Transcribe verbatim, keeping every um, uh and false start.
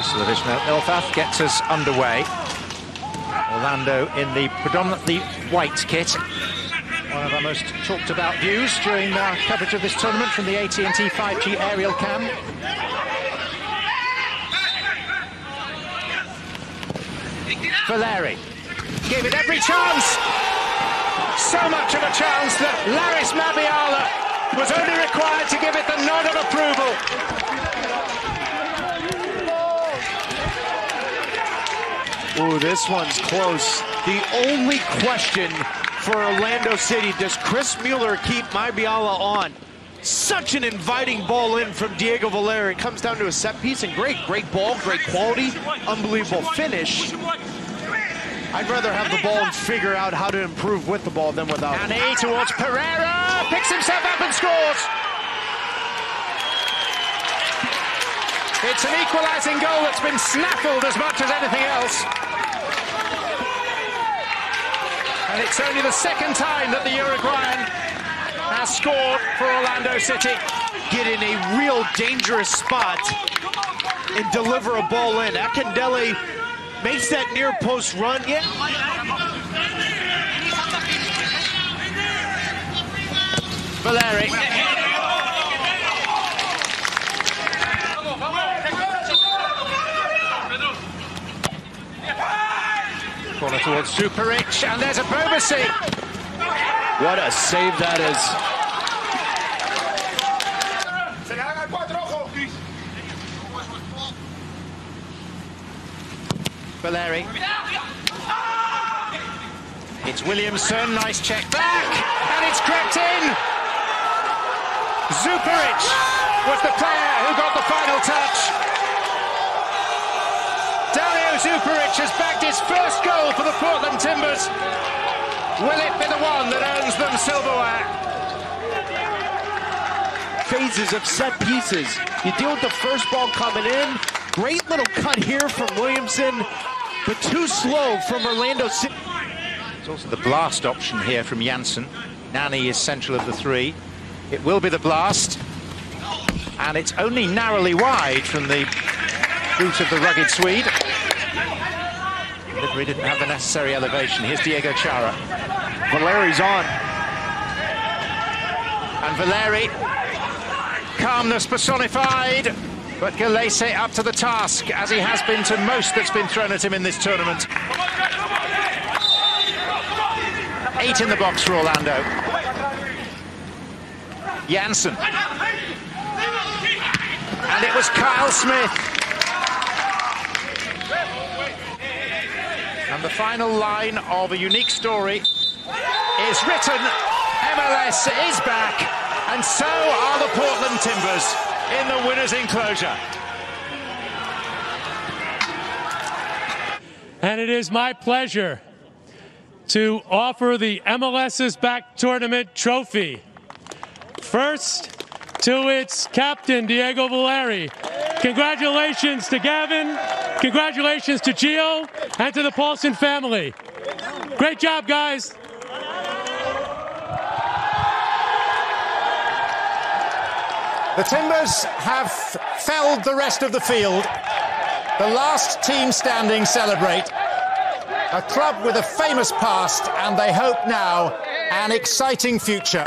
whistle of Ishmael. Elfath gets us underway. Orlando in the predominantly white kit. One of our most talked about views during our coverage of this tournament from the A T and T five G aerial cam. Valeri gave it every chance. So much of a chance that Larrys Mabiala was only required to give it the nod of approval. Ooh, this one's close. The only question for Orlando City, does Chris Mueller keep Mabiala on? Such an inviting ball in from Diego Valeri. It comes down to a set piece, and great, great ball, great quality, unbelievable finish. I'd rather have the ball and figure out how to improve with the ball than without it. Nani towards Pereira, picks himself up and scores. It's an equalizing goal that's been snaffled as much as anything else. And it's only the second time that the Uruguayan has scored for Orlando City. Get in a real dangerous spot and deliver a ball in. Akandeli makes that near post run. Yeah. Valeri. Corner towards Zuparic, and there's a Povacic. What a save that is. Valeri. It's Williamson, nice check back, and it's crept in. Zuparic was the player who got the final touch. Dario Zuparic has bagged his first goal for the Portland Timbers. Will it be the one that earns them silverware? Phases of set pieces. You deal with the first ball coming in. Great little cut here from Williamson, but too slow from Orlando City. It's also the blast option here from Jansen. Nani is central of the three. It will be the blast, and it's only narrowly wide from the boot of the rugged Swede. He didn't have the necessary elevation. Here's Diego Chara. Valeri's on. And Valeri, calmness personified. But Galese up to the task, as he has been to most that's been thrown at him in this tournament. Eight in the box for Orlando. Jansen. And it was Kyle Smith. And the final line of a unique story is written. M L S is back, and so are the Portland Timbers in the winner's enclosure. And it is my pleasure to offer the MLS's Back Tournament trophy, first to its captain, Diego Valeri. Congratulations to Gavin, congratulations to Gio, and to the Paulson family. Great job, guys. The Timbers have felled the rest of the field. The last team standing celebrate. A club with a famous past, and they hope now an exciting future.